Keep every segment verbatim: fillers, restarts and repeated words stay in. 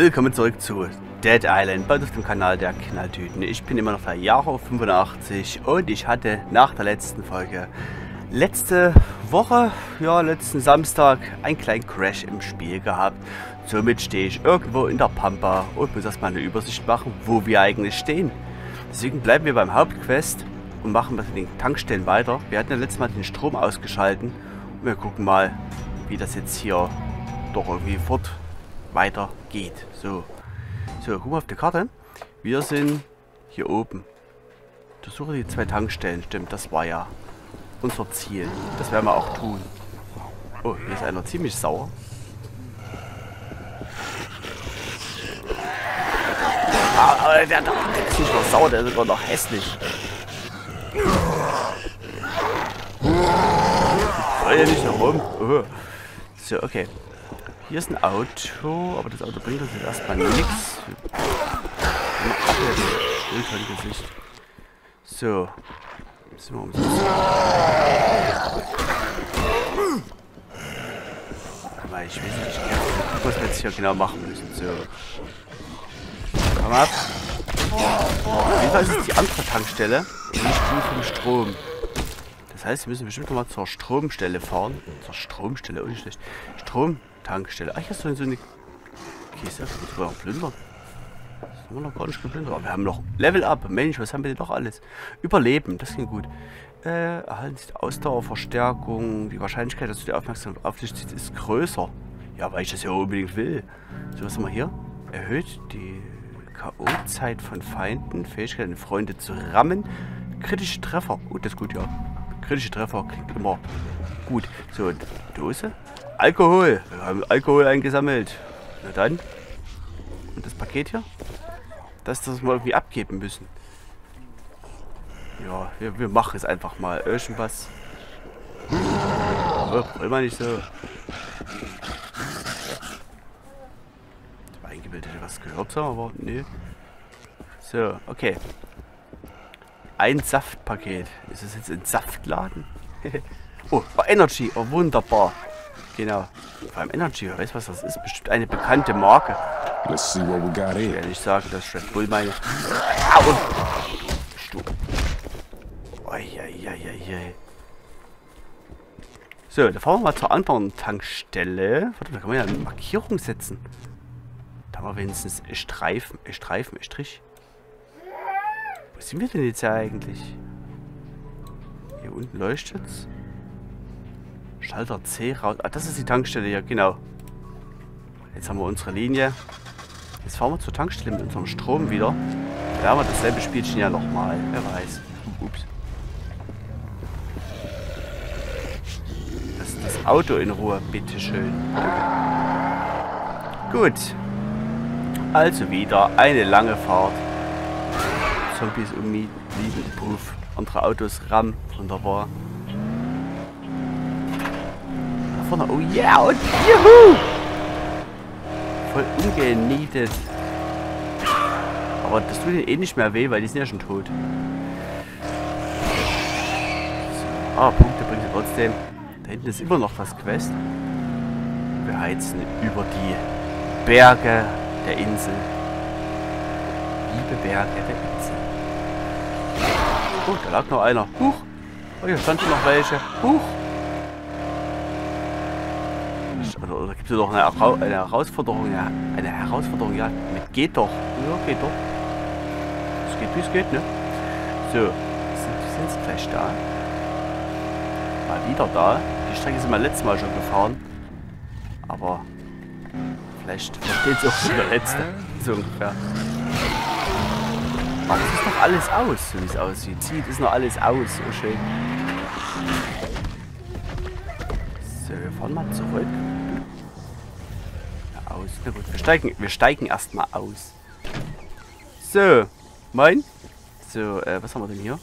Willkommen zurück zu Dead Island bei uns auf dem Kanal der Knalltüten. Ich bin immer noch der Jaro fünfundachtzig und ich hatte nach der letzten Folge letzte Woche, ja letzten Samstag, einen kleinen Crash im Spiel gehabt. Somit stehe ich irgendwo in der Pampa und muss erstmal eine Übersicht machen, wo wir eigentlich stehen. Deswegen bleiben wir beim Hauptquest und machen mit den Tankstellen weiter. Wir hatten ja letztes Mal den Strom ausgeschalten und wir gucken mal, wie das jetzt hier doch irgendwie fort weiter geht. So, so, guck mal auf die Karte. Wir sind hier oben. Untersuche die zwei Tankstellen. Stimmt, das war ja unser Ziel. Das werden wir auch tun. Oh, hier ist einer ziemlich sauer. Ah, der, der, der ist nicht nur sauer, der ist sogar noch hässlich. Ich freue mich nicht herum. Oh. So, okay. Hier ist ein Auto, aber das Auto bringt uns jetzt erstmal nichts. So. Müssen wir umsetzen. Aber ich weiß nicht, was wir jetzt hier genau machen müssen. So. Komm ab. Auf jeden Fall ist es die andere Tankstelle und nicht die vom Strom. Das heißt, wir müssen bestimmt nochmal zur Stromstelle fahren. Zur Stromstelle, auch nicht schlecht. Strom. Tankstelle. Ach, hier ist so eine Kiste. Das müssen wir noch plündern. Das haben wir noch gar nicht geplündert. Aber wir haben noch Level Up. Mensch, was haben wir denn doch alles? Überleben, das klingt gut. Äh, erhalten Sie Ausdauerverstärkung. Die Wahrscheinlichkeit, dass du die Aufmerksamkeit auf dich ziehst, ist größer. Ja, weil ich das ja unbedingt will. So, was haben wir hier? Erhöht die K O-Zeit von Feinden. Fähigkeiten, Freunde zu rammen. Kritische Treffer. Oh, das ist gut, ja. Kritische Treffer klingt immer gut. So, Dose. Alkohol! Wir haben Alkohol eingesammelt. Na dann. Und das Paket hier? Das, das wir irgendwie abgeben müssen. Ja, wir, wir machen es einfach mal. Irgendwas. Oh, immer nicht so. Ich habe eingebildet, was gehört haben, aber nee. So, okay. Ein Saftpaket. Ist das jetzt ein Saftladen? Oh, Energy. Oh, wunderbar. Genau. Vor allem Energy, wer weiß, was das ist. Bestimmt eine bekannte Marke. Let's see what we got here. Ich will nicht sagen, dass Red Bull meine. Au! Stuhl. Uiuiuiui. So, dann fahren wir mal zur anderen Tankstelle. Warte, da kann man ja eine Markierung setzen. Da haben wir wenigstens Streifen, Streifen, Strich. Wo sind wir denn jetzt ja eigentlich? Hier unten leuchtet's. Schalter C raus. Ah, das ist die Tankstelle hier, genau. Jetzt haben wir unsere Linie. Jetzt fahren wir zur Tankstelle mit unserem Strom wieder. Da haben wir dasselbe Spielchen ja nochmal. Wer weiß. Ups. Lass das Auto in Ruhe, bitteschön. Danke. Gut. Also wieder eine lange Fahrt. Zombies ummieden, Proof. Andere Autos rammen. Wunderbar. Oh yeah, und juhu! Voll ungenietet. Aber das tut ihnen eh nicht mehr weh, weil die sind ja schon tot. So. Ah, Punkte bringt sie trotzdem. Da hinten ist immer noch das Quest. Wir heizen über die Berge der Insel. Liebe Berge der Insel. Oh, da lag noch einer. Huch! Oh, hier standen noch welche. Huch! Oder gibt es doch eine, Erra eine Herausforderung? Ja, eine Herausforderung, ja. Mit geht doch. Ja, geht doch. Es geht, wie es geht, ne? So, sind sie gleich da. Mal wieder da. Die Strecke sind wir letztes Mal schon gefahren. Aber vielleicht versteht es auch der letzte. So ungefähr. Aber es ist doch alles aus, so wie es aussieht. Sieht, ist noch alles aus. So schön. So, wir fahren mal zurück. Aus. Na gut, wir steigen, wir steigen erstmal aus. So, moin. So, äh, was haben wir denn hier?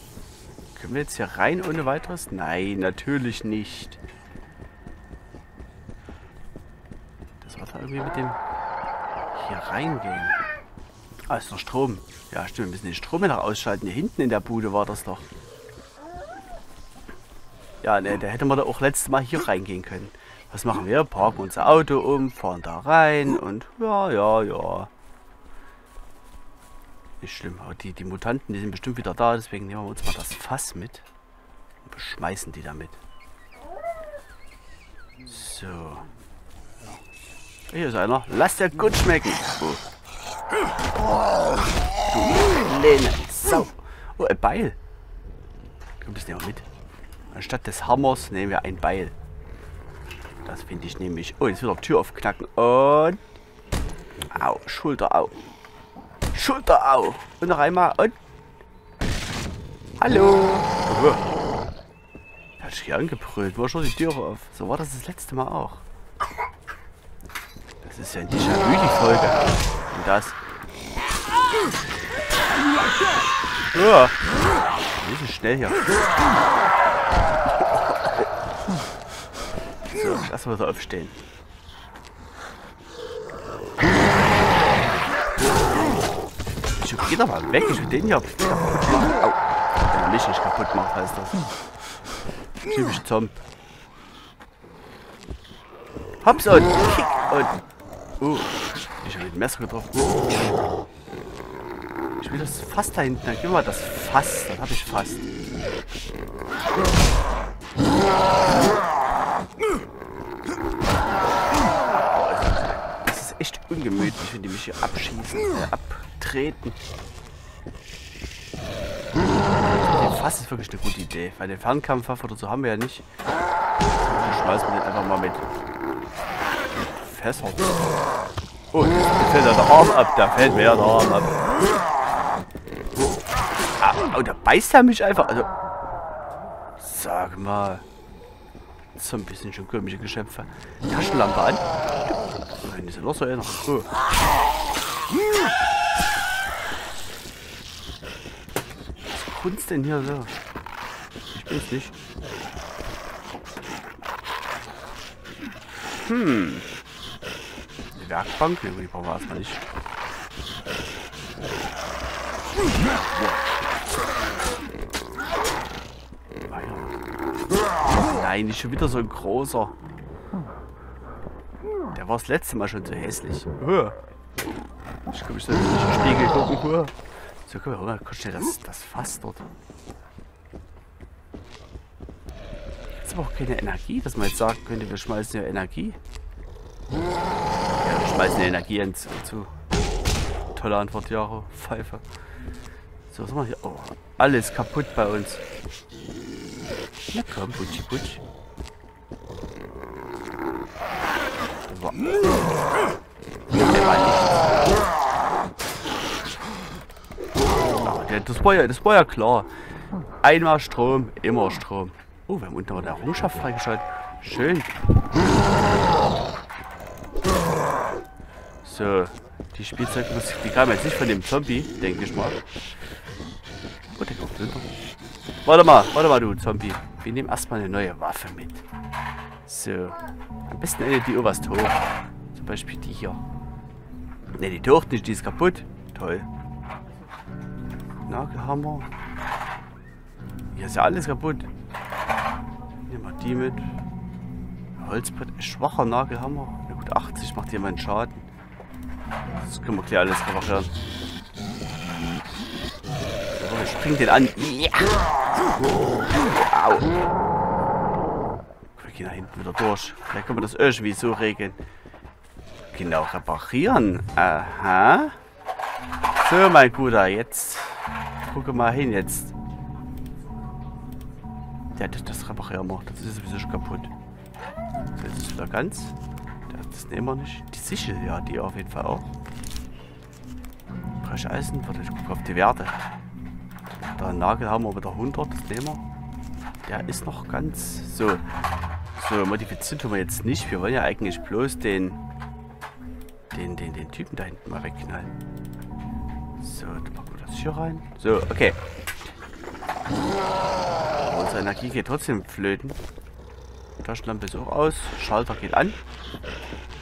Können wir jetzt hier rein ohne weiteres? Nein, natürlich nicht. Das war da irgendwie mit dem hier reingehen. Ah, ist noch Strom. Ja, stimmt, wir müssen den Strom noch ausschalten. Hier hinten in der Bude war das doch. Ja, ne, da hätte man da auch letztes Mal hier reingehen können. Was machen wir? Parken unser Auto um, fahren da rein und ja, ja, ja. Nicht schlimm. Aber die, die Mutanten, die sind bestimmt wieder da, deswegen nehmen wir uns mal das Fass mit und beschmeißen die damit. So. Hier ist einer. Lass dir gut schmecken. Oh. Du kleine Sau. Oh, ein Beil. Kommt das nicht mit? Anstatt des Hammers nehmen wir ein Beil. Das finde ich nämlich... Oh, jetzt wird die Tür aufknacken. Und... Au, Schulter, au. Schulter, au. Und noch einmal. Und... Hallo. Oh. Da hat sich hier angebrüllt. War schon die Tür auf. So war das das letzte Mal auch. Das ist ja ein Déjà-vu, die Folge. Und das... Oh. Wir sind schnell hier. So, lassen wir so aufstehen. Ich geh doch mal weg, ich will den hier kaputt machen. Au, wenn er mich nicht kaputt macht, heißt das. Typisch Zomb. Hops und kick und... Uh, ich habe den Messer getroffen. Ich will das Fass da hinten, dann gib mal das Fass, dann hab ich Fass. Das ist echt ungemütlich, wenn die mich hier abschießen, äh, abtreten. Der Fass ist wirklich eine gute Idee, weil den Fernkampfwaffe oder so haben wir ja nicht. Dann schmeißen wir den einfach mal mit Fässern. Oh, jetzt fällt ja der Arm ab, da fällt mir ja der Arm ab. Oh, da beißt er mich einfach. Also, sag mal. So ein bisschen schon komische Geschöpfe. Taschenlampe an. Wenn diese Losser erinnern. Oh. Was kunst denn hier so? Ich bin's nicht. Hm. Die Werkbank, die brauchen wir erstmal nicht. Nein, nicht schon wieder so ein großer. Der war das letzte Mal schon so hässlich. Ich kann mich so nicht in den Spiegel gucken. So, komm mal, guck dir das, das Fass dort. Jetzt haben wir auch keine Energie, dass man jetzt sagen könnte, wir schmeißen ja Energie. Ja, wir schmeißen ja Energie ins, zu. Tolle Antwort, Jaro, Pfeife. So, was machen wir hier? Oh, alles kaputt bei uns. Na komm, Butschi, Butsch. Das war ja, das war ja klar. Einmal Strom, immer Strom. Oh, wir haben unten mal eine Errungenschaft freigeschaltet. Schön. So, die Spielzeugmusik, die kam jetzt nicht von dem Zombie, denke ich mal. Oh, der kommt runter. Warte mal, warte mal, du Zombie. Wir nehmen erstmal eine neue Waffe mit. So. Am besten eine, die oberst hoch. Zum Beispiel die hier. Ne, die taucht nicht, die ist kaputt. Toll. Nagelhammer. Hier ist ja alles kaputt. Nehmen wir die mit. Holzbrett. Schwacher Nagelhammer. Na gut, achtzig macht hier meinen Schaden. Das können wir gleich alles reparieren. Ich spring den an. Ja. Au. Wir gehen da hinten wieder durch. Vielleicht können wir das irgendwie so regeln. Genau, reparieren. Aha. So, mein Guter, jetzt. Gucke mal hin jetzt. Der hat das reparieren gemacht. Das ist sowieso schon kaputt. So, jetzt ist wieder ganz. Das nehmen wir nicht. Die Sichel, ja, die auf jeden Fall auch. Brecheisen. Warte, ich gucke auf die Werte. Der Nagel haben wir wieder hundert, das nehmen wir. Der ist noch ganz... So, so modifiziert tun wir jetzt nicht. Wir wollen ja eigentlich bloß den... Den, den, den Typen da hinten mal wegknallen. So, dann packen wir das hier rein. So, okay. Aber unsere Energie geht trotzdem flöten. Taschenlampe ist auch aus. Schalter geht an.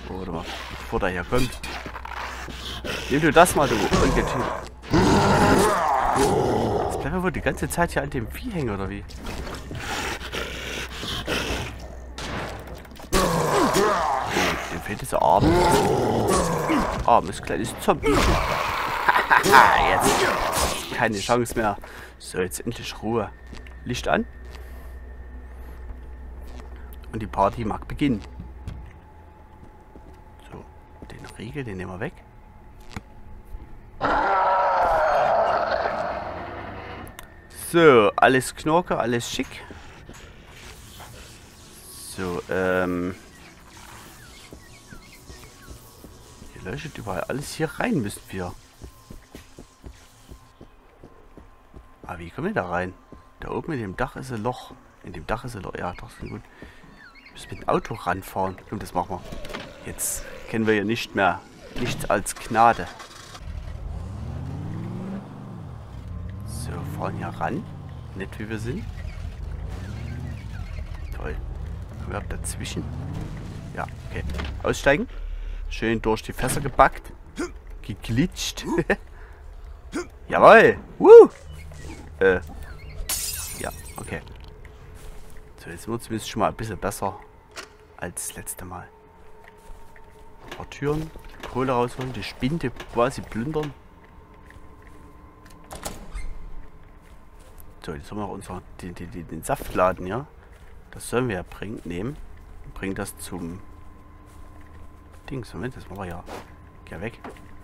Oh, warte mal, bevor der hier kommt. Nimm du das mal, du Ungetüm. Jetzt bleiben wir wohl die ganze Zeit hier an dem Vieh hängen, oder wie? fehlt dieser Arm. Armes kleines Zombie. Jetzt. Keine Chance mehr. So, jetzt endlich Ruhe. Licht an. Und die Party mag beginnen. So, den Riegel, den nehmen wir weg. So, alles Knorke, alles schick. So, ähm... hier leuchtet überall alles, hier rein müssen wir. Aber wie kommen wir da rein? Da oben in dem Dach ist ein Loch. In dem Dach ist ein Loch, ja, doch, ist gut. Müssen mit dem Auto ranfahren. Komm, das machen wir. Jetzt kennen wir ja nicht mehr. Nichts als Gnade. So, fahren hier ran. Nett, wie wir sind. Toll. Wir haben dazwischen. Ja, okay. Aussteigen. Schön durch die Fässer gebackt. Geglitscht. Jawohl. Woo. Äh. Ja, okay. So, jetzt sind wir zumindest schon mal ein bisschen besser als das letzte Mal. Ein paar Türen, Kohle rausholen, die Spinde quasi plündern. So, jetzt haben wir auch unseren, den, den, den Saftladen, ja. Das sollen wir ja bringen, nehmen. Und bringen das zum Dings. Moment, das machen wir ja. Geh weg.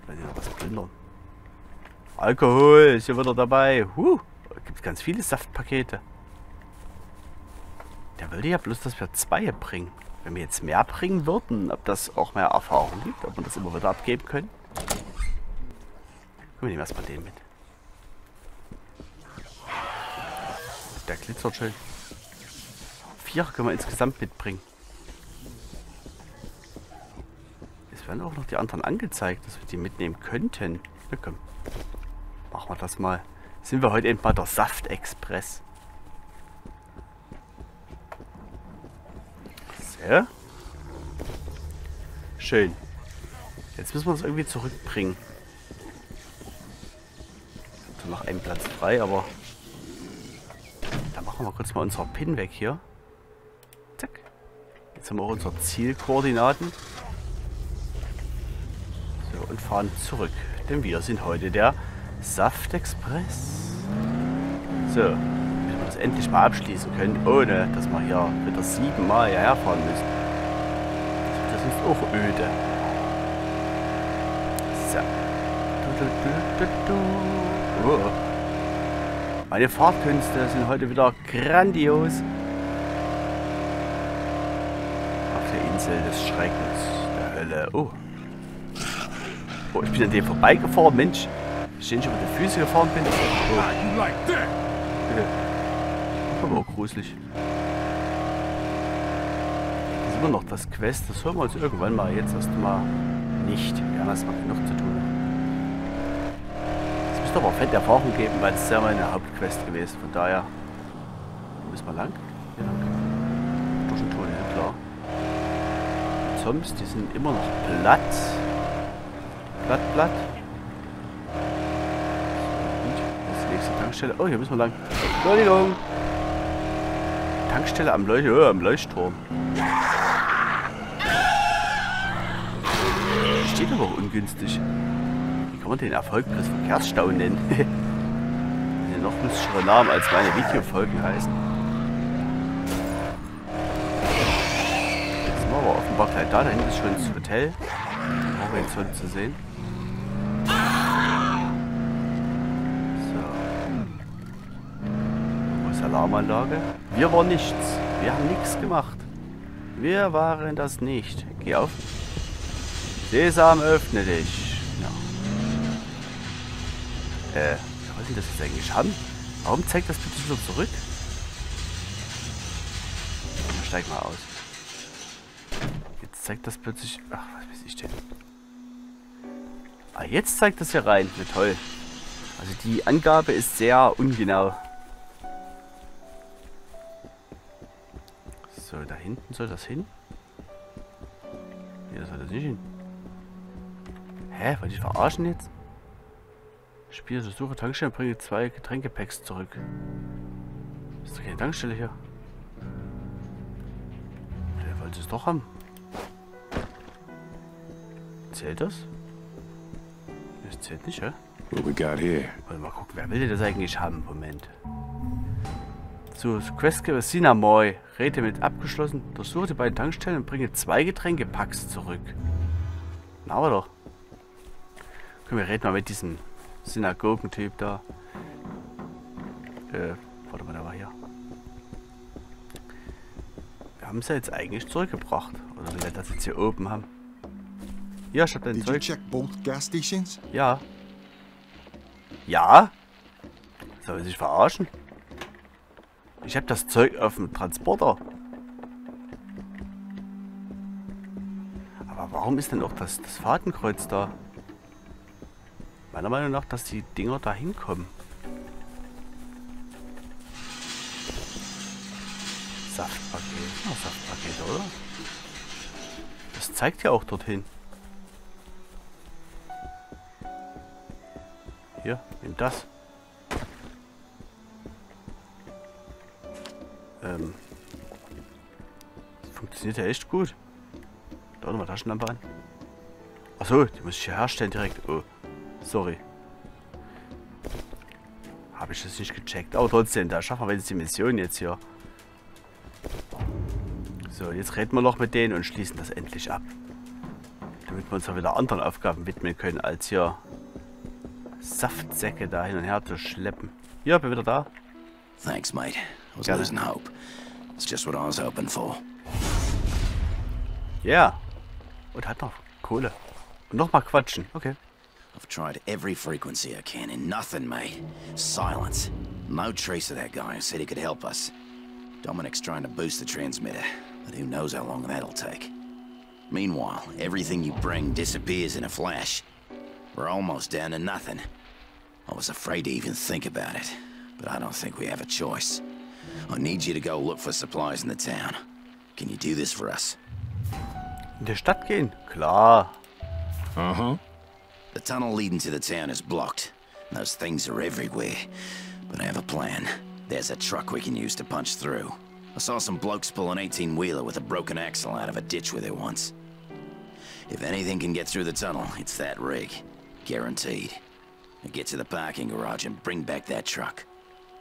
Weil wir noch was plündern. Alkohol ist hier wieder dabei. Huh. Gibt ganz viele Saftpakete. Der will ja bloß, dass wir zwei bringen. Wenn wir jetzt mehr bringen würden, ob das auch mehr Erfahrung gibt, ob wir das immer wieder abgeben können. Wir nehmen erstmal den mit. Der glitzert schön. Vier können wir insgesamt mitbringen. Es werden auch noch die anderen angezeigt, dass wir die mitnehmen könnten. Na komm, machen wir das mal. Sind wir heute eben mal der Saftexpress. Ja. Schön. Jetzt müssen wir uns irgendwie zurückbringen. Also noch einen Platz frei, aber da machen wir kurz mal unseren Pin weg hier. Zack. Jetzt haben wir auch unsere Zielkoordinaten. So, und fahren zurück. Denn wir sind heute der Saftexpress. So. Endlich mal abschließen können, ohne dass wir hier wieder siebenmal hierher fahren müssen. Das ist auch öde. So. Oh. Meine Fahrtkünste sind heute wieder grandios. Auf der Insel des Schreckens, der Hölle. Oh. Oh, ich bin an dem vorbeigefahren, Mensch. Ich bin schon mit den Füßen gefahren bin. Oh. Aber auch gruselig. Das ist immer noch das Quest. Das hören wir uns irgendwann mal. Jetzt erstmal nicht. Ja, das macht noch zu tun. Es müsste aber auch fette Erfahrung geben, weil es ist ja meine Hauptquest gewesen. Von daher. Wo müssen wir lang? Ja, lang. Durch den Tunnel, ja klar. Und sonst, die sind immer noch platt. Platt, platt. Gut. Das ist die nächste Tankstelle. Oh, hier müssen wir lang. Entschuldigung. Tankstelle am, Leuch oh, am Leuchtturm. Steht aber auch ungünstig. Wie kann man den Erfolg des Verkehrsstau nennen? Sind noch lustiger Namen als meine Videofolgen heißen. Jetzt sind wir aber offenbar gleich da. Da hinten ist schon das Hotel. Auch jetzt schon zu sehen. Alarmanlage. Wir waren nichts. Wir haben nichts gemacht. Wir waren das nicht. Geh auf. Sesam, öffne dich. Ja. Äh, was soll das jetzt eigentlich haben? Warum zeigt das bitte wieder zurück? Steig mal aus. Jetzt zeigt das plötzlich... Ach, was weiß ich denn? Ah, jetzt zeigt das hier rein. Na toll. Also die Angabe ist sehr ungenau. So, da hinten soll das hin? Hier soll das nicht hin. Hä? Wollte ich verarschen jetzt? Spiel, suche Tankstelle, bringe zwei Getränkepacks zurück. Ist doch keine Tankstelle hier. Der wollte es doch haben. Zählt das? Das zählt nicht, ja? What we got here? Wollen wir mal gucken, wer will das eigentlich haben? Moment. Zur Questgeber Sinamoy. Rede mit abgeschlossen. Durchsuche die beiden Tankstellen und bringe zwei Getränkepacks zurück. Na, aber doch. Können wir reden mal mit diesem Synagogentyp da. Äh, warte mal, der war hier. Wir haben es ja jetzt eigentlich zurückgebracht. Oder will er das jetzt hier oben haben? Ja, ich hab dein Zeug. Ja. Ja? Soll ich sich verarschen? Ich hab das Zeug auf dem Transporter. Aber warum ist denn auch das, das Fadenkreuz da? Meiner Meinung nach, dass die Dinger da hinkommen. Saftpaket. Na, Saftpaket, oder? Das zeigt ja auch dorthin. Hier, nimm das. Ähm. Funktioniert ja echt gut. Da nochmal Taschenlampe an. Achso, die muss ich hier herstellen direkt. Oh, sorry. Habe ich das nicht gecheckt. Aber trotzdem, da schaffen wir jetzt die Mission jetzt hier. So, jetzt reden wir noch mit denen und schließen das endlich ab. Damit wir uns ja wieder anderen Aufgaben widmen können, als hier Saftsäcke da hin und her zu schleppen. Ja, bin wieder da. Thanks, mate. I was losing hope. It's just what I was hoping for. Yeah. Und hat noch Kohle. Und nochmal quatschen. Okay. I've tried every frequency I can and nothing, mate. Silence. No trace of that guy who said he could help us. Dominic's trying to boost the transmitter, but who knows how long that'll take. Meanwhile, everything you bring disappears in a flash. We're almost down to nothing. I was afraid to even think about it, but I don't think we have a choice. I need you to go look for supplies in the town. Can you do this for us? In der Stadt gehen? Klar. Uh-huh. The tunnel leading to the town is blocked. Those things are everywhere. But I have a plan. There's a truck we can use to punch through. I saw some blokes pull an eighteen-wheeler with a broken axle out of a ditch with it once. If anything can get through the tunnel, it's that rig. Guaranteed. Now get to the parking garage and bring back that truck.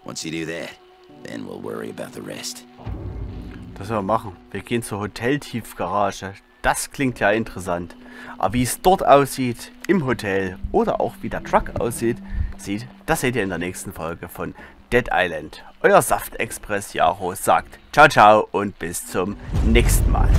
Once you do that, then we'll worry about the rest. Das werden wir machen. Wir gehen zur Hoteltiefgarage. Das klingt ja interessant. Aber wie es dort aussieht, im Hotel oder auch wie der Truck aussieht, sieht, das seht ihr in der nächsten Folge von Dead Island. Euer Saftexpress Jaro sagt ciao ciao und bis zum nächsten Mal.